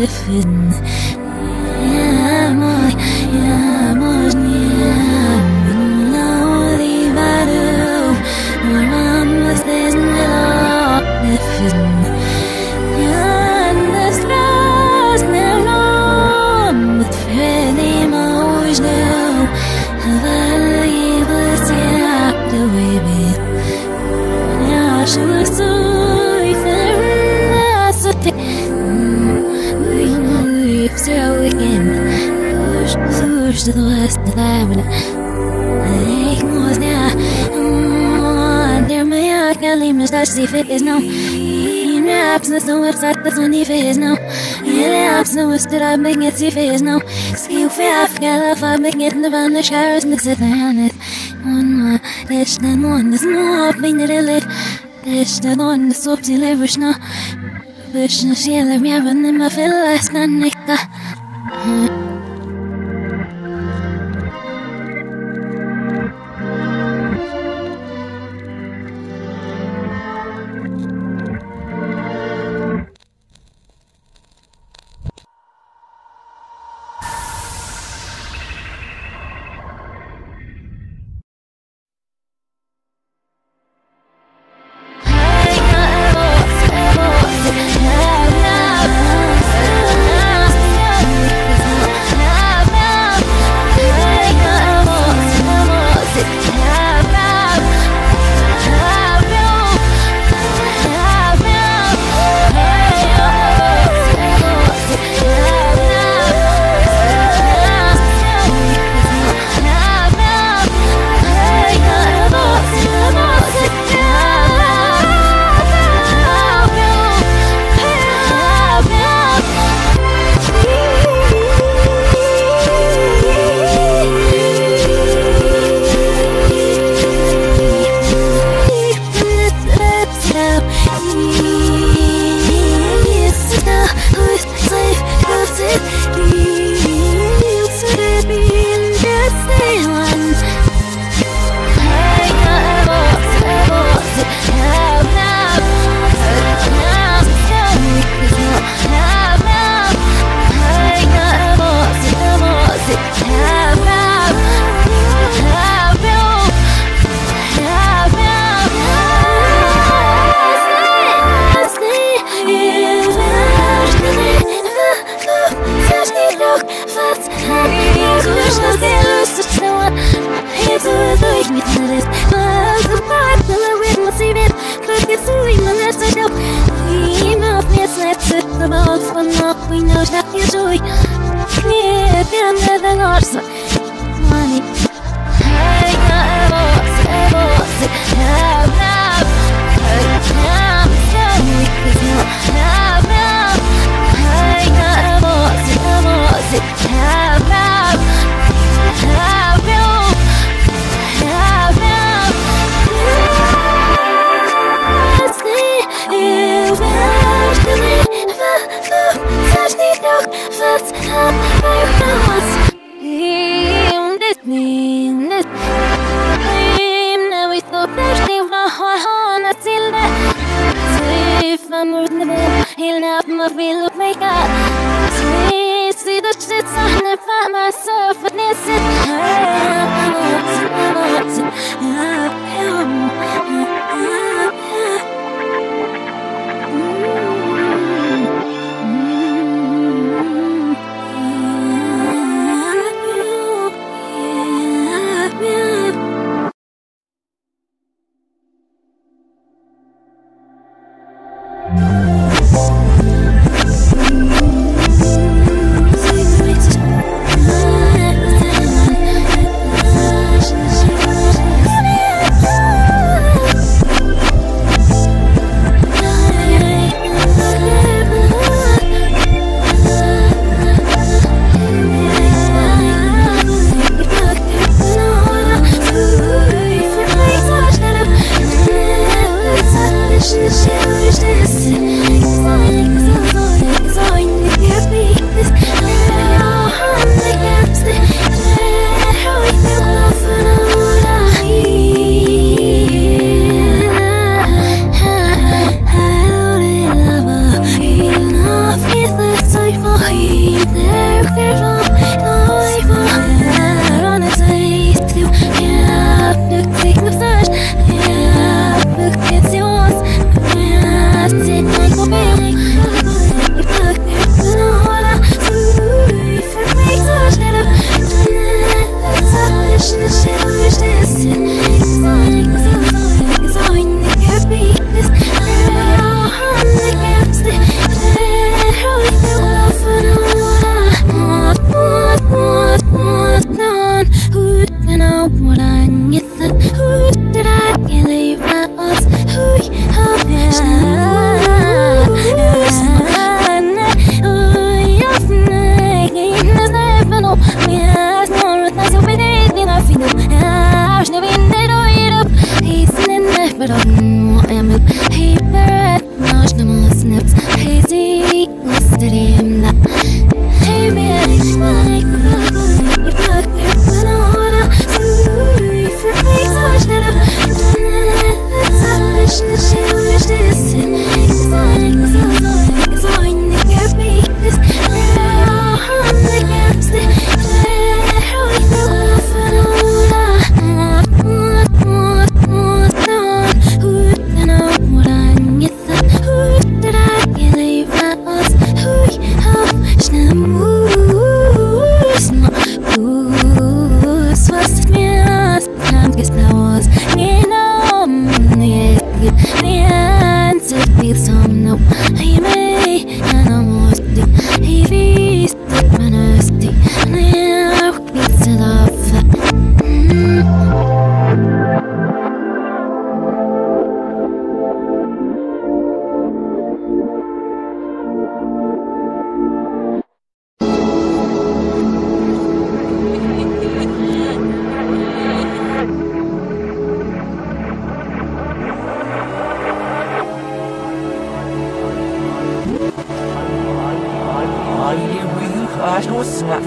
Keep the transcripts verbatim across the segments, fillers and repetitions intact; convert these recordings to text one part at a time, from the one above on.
within. To the west of Ireland, I ain't more now. There may I can leave my touch if it is no. In raps, that's no website, that's only if it is no. In raps, no west that I make it if it is no. Skill fair, I forget if I make it in the van, the showers, and the sit down it. One more, dish, then one, there's more, being the delay. Dish, then one, the soap, the leverage now. Push, and she, let me have a name, I feel last night.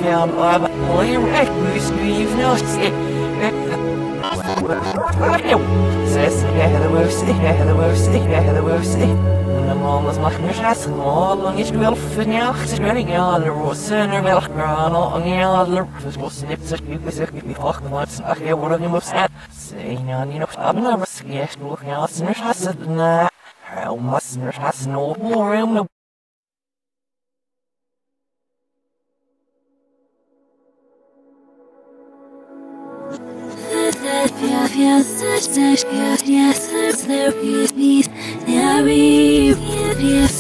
I Yes, yes, yes, yes, yes, there is peace. There is yes,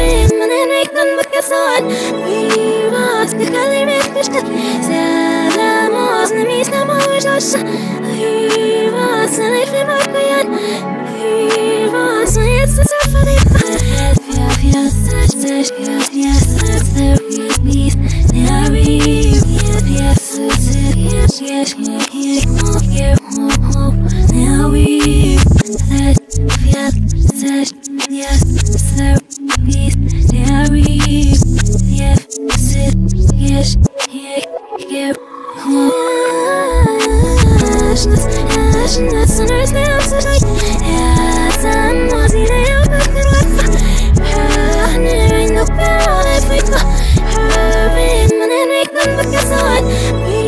in my neck and look at sun. We must be calling it fish. Salamos, the meat, the motor. He was a little bit. He was a little bit. Yes, yes, yes, yes, yes, there is peace. There is yes, yes, yes, yes, yes, there is Yes, yes, there is, there is, yes, yes, yes, yes, Ashness, ashness, and there's no such as I'm not in a good Her nearing the power that we got Her in my neck and look at sun We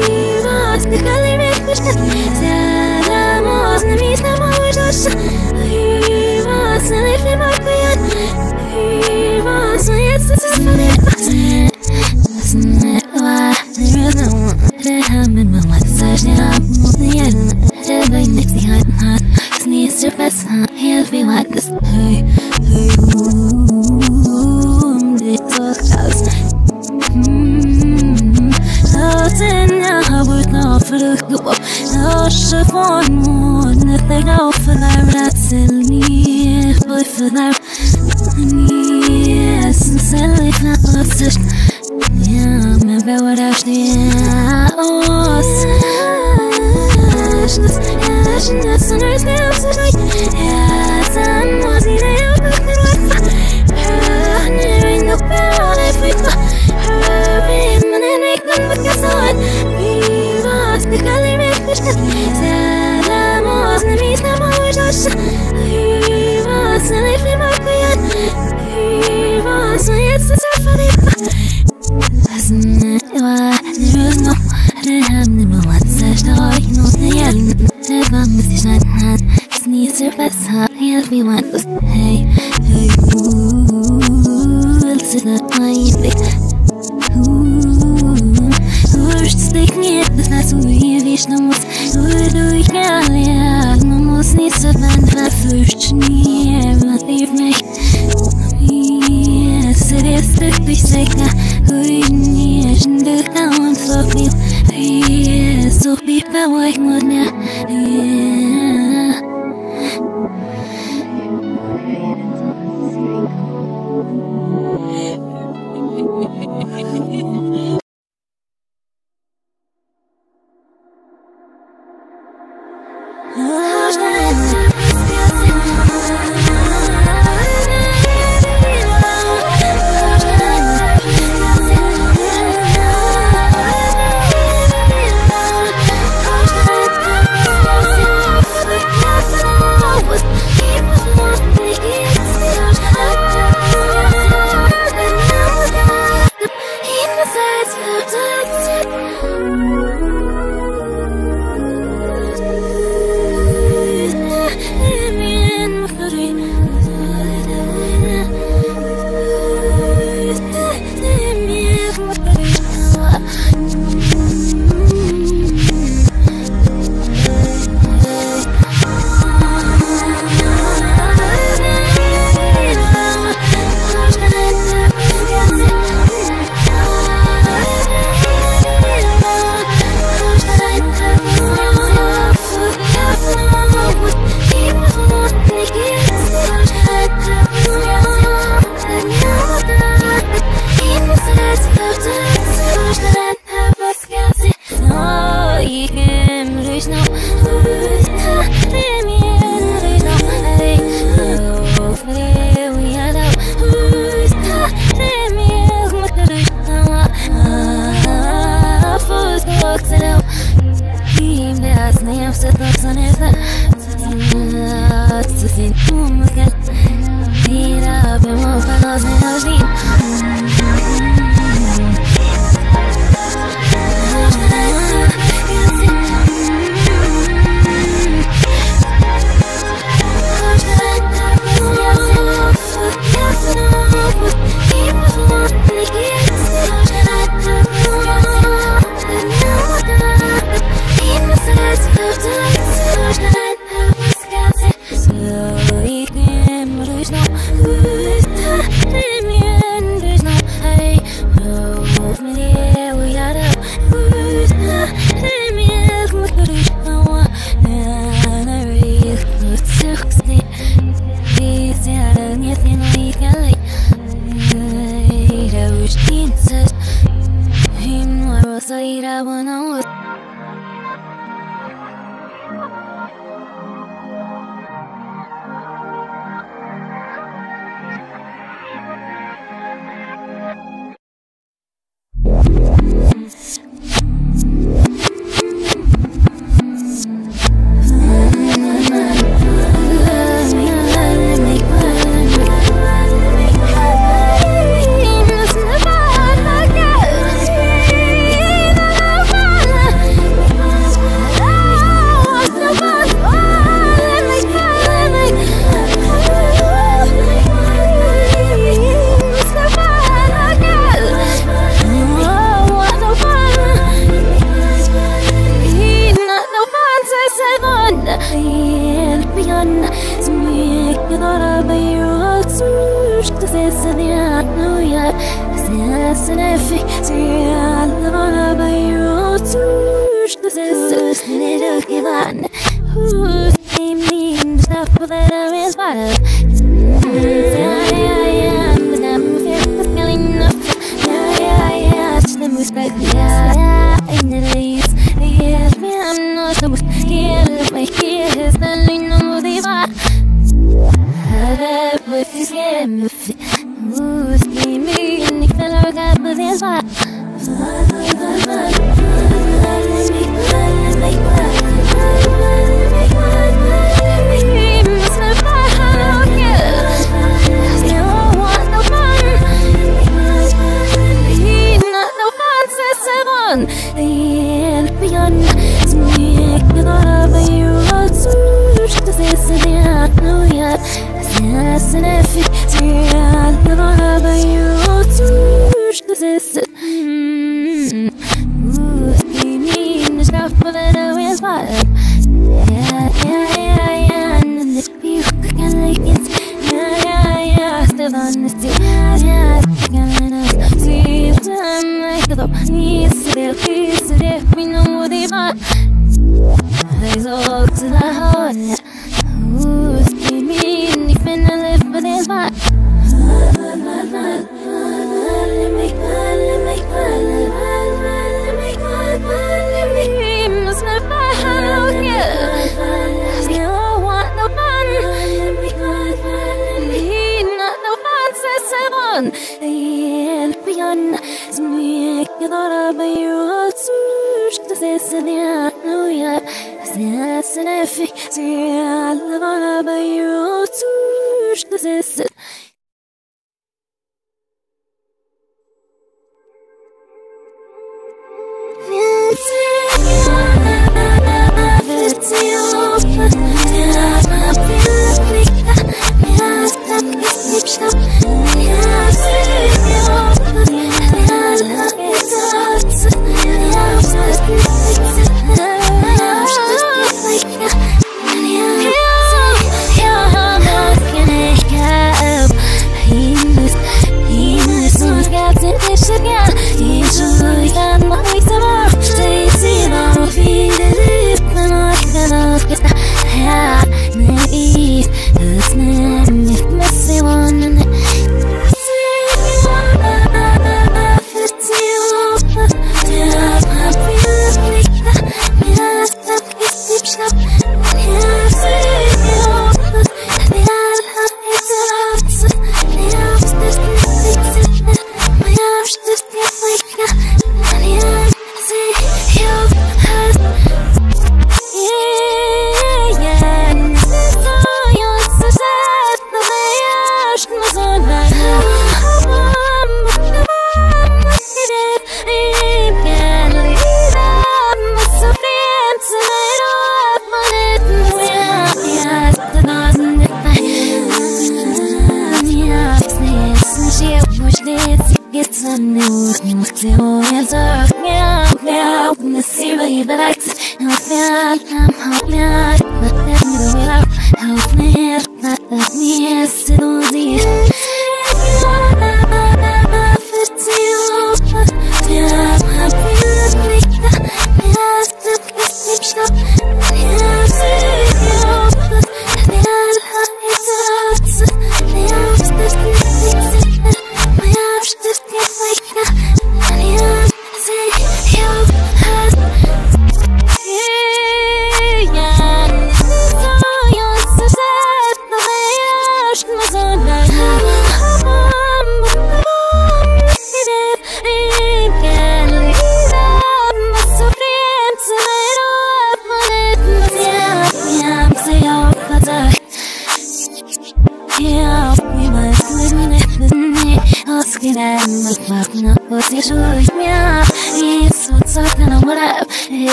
must be calling it Krishna Salamos, the meat, the motor He was yes, it's a funny There is no one that happened when I searched it up. The end, every next hot heart sneezed your best heart. He'll be like this. Hey, hey, boom, they talk house. Oh, then I would not for the go up. Oh, she won't want nothing out for their rats in me. Boy for them, yes, and sadly not obsessed. Yeah, maybe what I was. Ashness, ashness, and there's no such thing. Yes, I'm not in a good Her nearing the power that we got. Her in my neck and look at sun. We must be calling it Krishna. Salamos, the meat, the motor. He was yes, it's a funny Wasn't it why there was no The animal had such a heart No, the end The bomb was his right hand Sneeze your best heart Everyone was Hey, hey, ooh Else is not my epic Ooh Worst stick me at the last We reached the most Where do we call it? No more sneeze of and First near leave me Yes, it is the Pisaka We need the count for me Yes, so people like Mona Yeah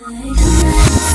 There's no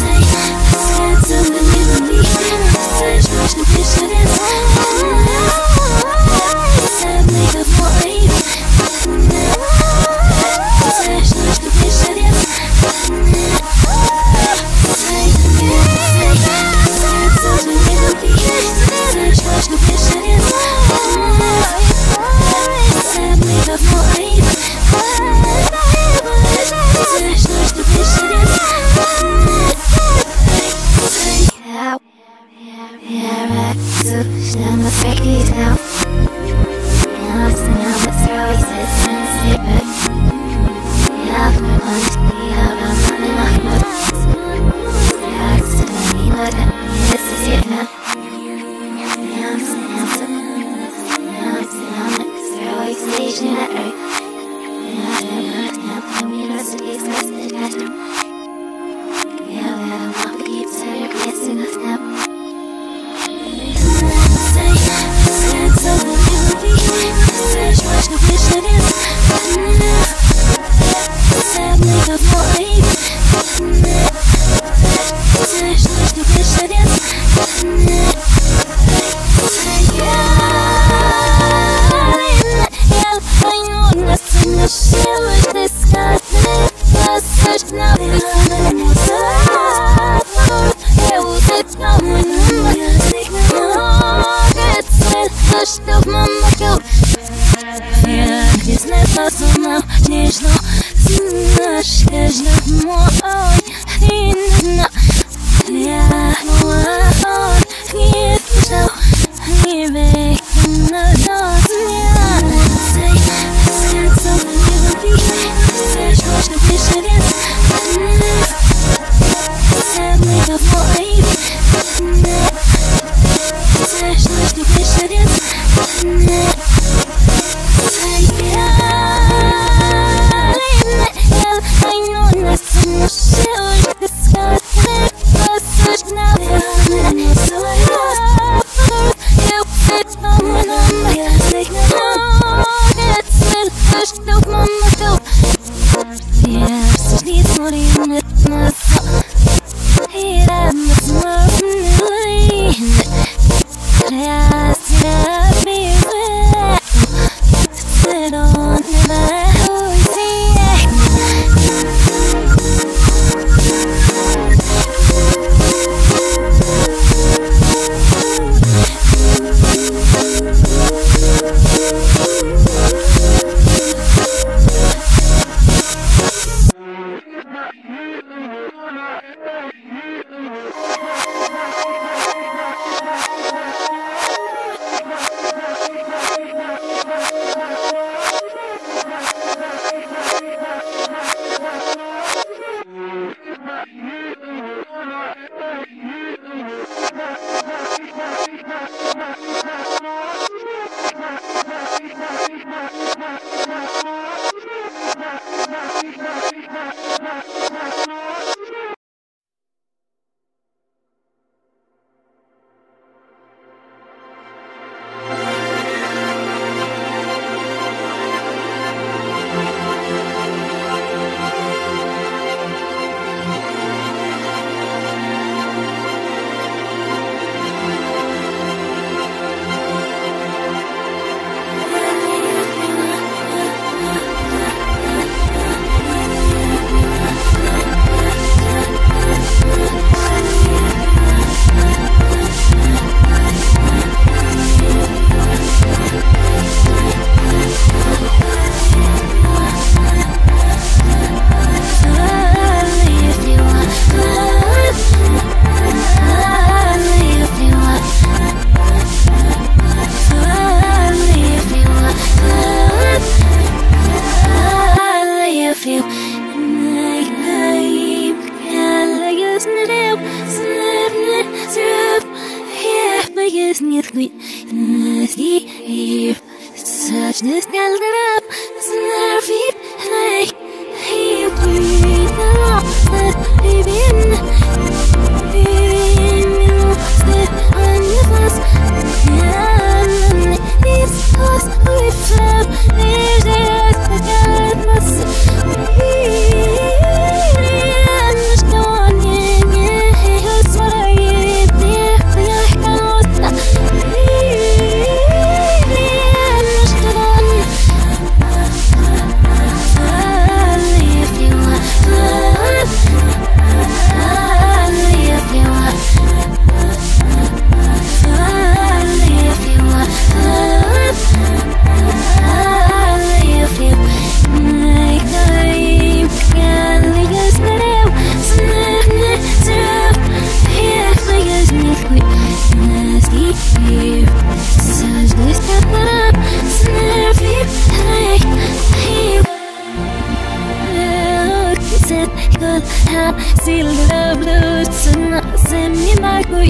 ha see love blues and send me my boy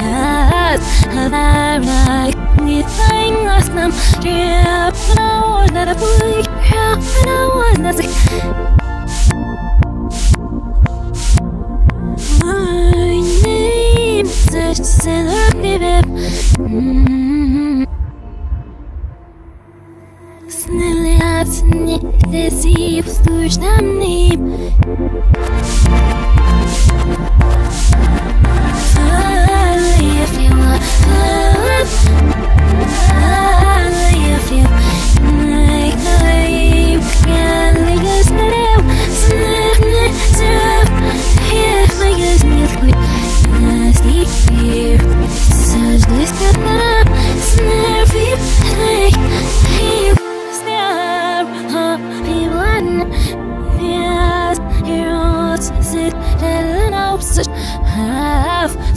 ha ha like me thing us nam yeah now that a boy ha now that my name such said up baby Снили от сне, лези пустуешь на мне I love you, I love you Like the wave, я лыгаюсь на рев Снах на тяп, я боюсь не сходь Нас не пив, сожглись как нам Снах вип, like you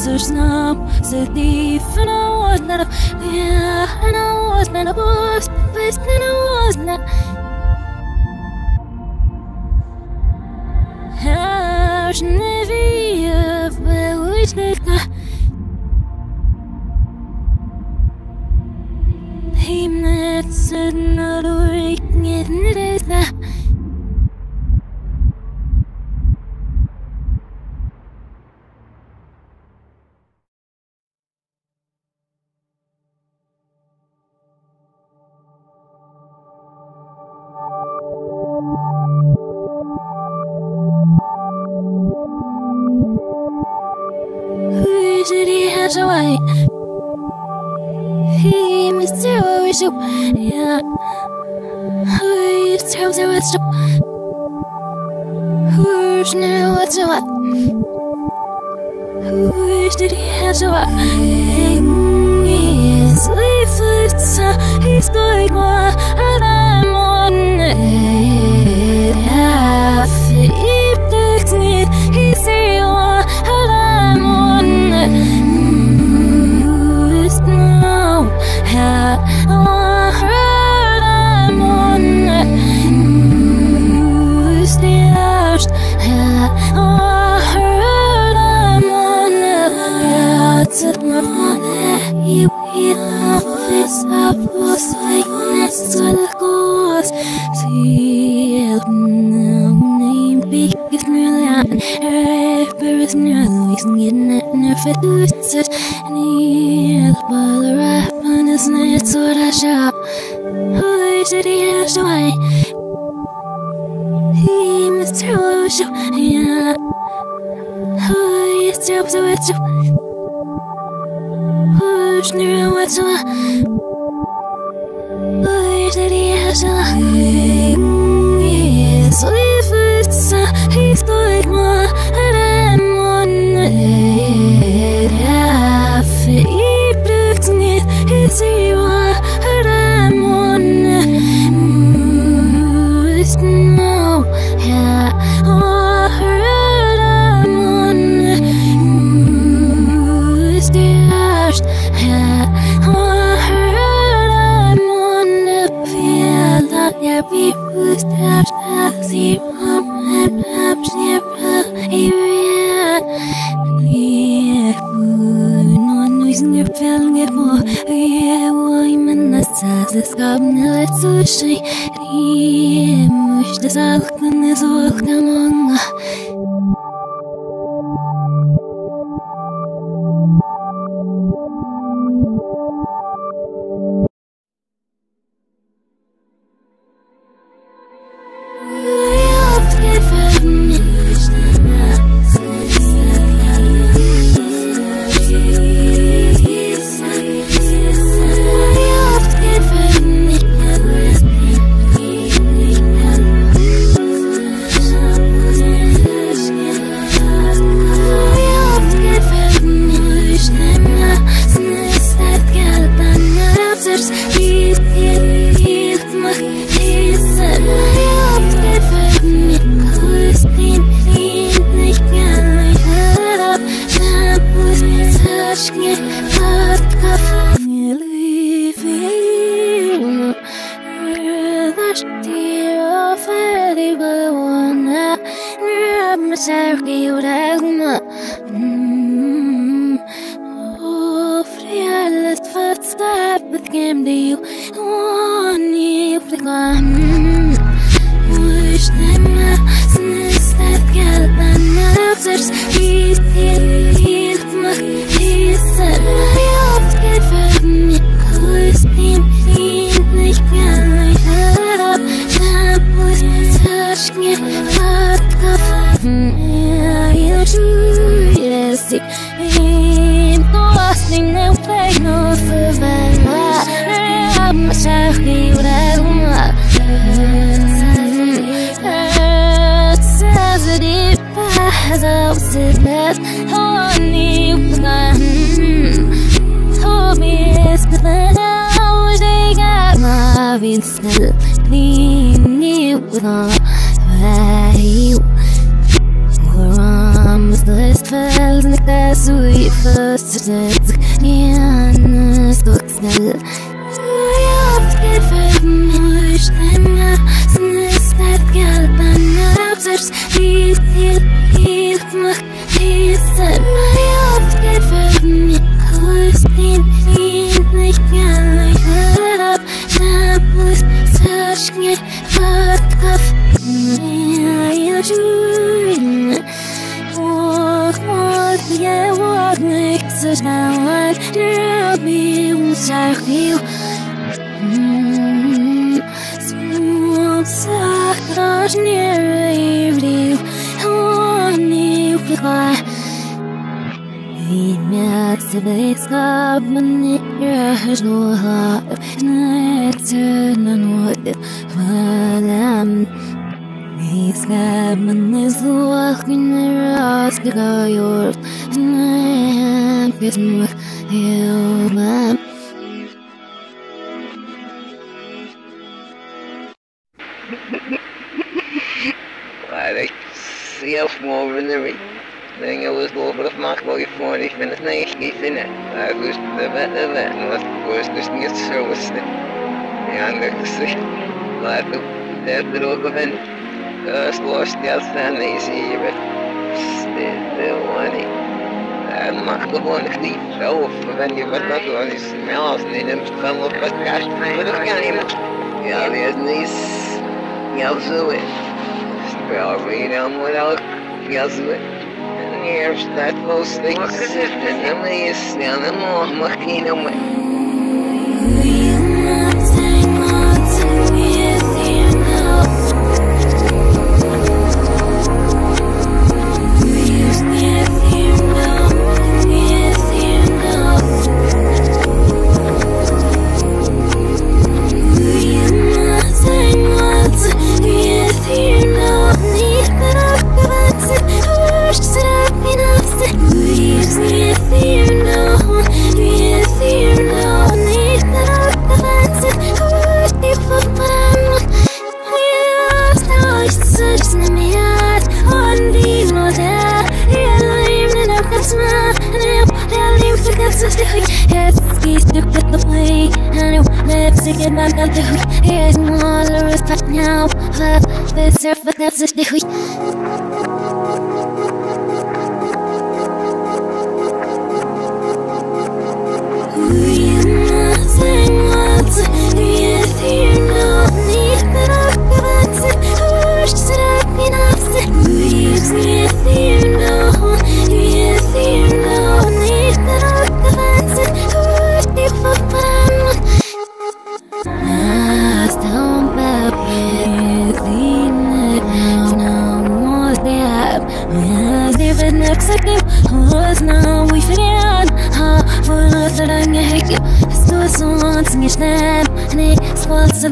There's no city for no one that yeah, I know what's not a boss, but I was not. I should never be a bewitched. He met said not a week, yet it is that. Yeah, I tell you what's up. Who's now what's up? Who's did he have to up? He's leaflets, he's going on, and I'm on it. Half the evening, he's saying, and I'm on it. Who's now? You have this applause like this on the course. See, no name, big is not a rapper, is not getting it, never do such. Need but the rap on his net, so I shop. Why did he have to wait? He must have a show, yeah. Why is job so it's up? Knew what's up. Boy, did he have to hang? He's leafless, he's going on, and I'm on it. Half he plucked me, he's a one, and I'm on it. It's no, yeah, oh, and I'm on it. It's the last. People stop taxi from and up the me cerchi u regma ofri alla tfatsab tgemdi wani uqam wishna snistad qalban nafsers hit ma hisar yot kefni hustin hit nich gehört hab was schnitt hat you should yes in toasting no fake no survive I'm sorry that I'm not says it has outside that honey told me it's that I they got my vincent clean you without you This fell in the glass we first did in us looks now We have to fight much then since that girl but now just he he mach he said We have to fight much then he nicht gerne hat na muss sich nicht verkauf I should Yeah, what makes it now? I can't be without you. So sad, I'm near you. I need to cry. It makes the best of me. I have no heart. I turn on what I'm. He's got my knees walking across the yard And I'm getting with you, ma'am I think zelf morgen erin Dingen was boven of macht wel je voor die vindt het niet gezinnen Hij was de wet de wet en was de koers dus niet zo was het Ja, en dat is het Laat op, dat er ook op in Just lost the outstanding easy, but still money. I'm not the one who fell for any of the other smells, and then fell off the cash. But I can't even. Yeah, there's nice. Yells away. Spelled down without yells away. And here's that most thing. What is it? And then they stand them all, mucking away.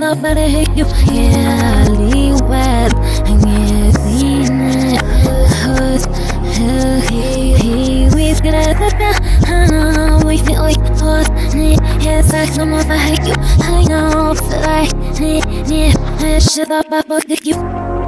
I know that I need, need, I should have, I forget you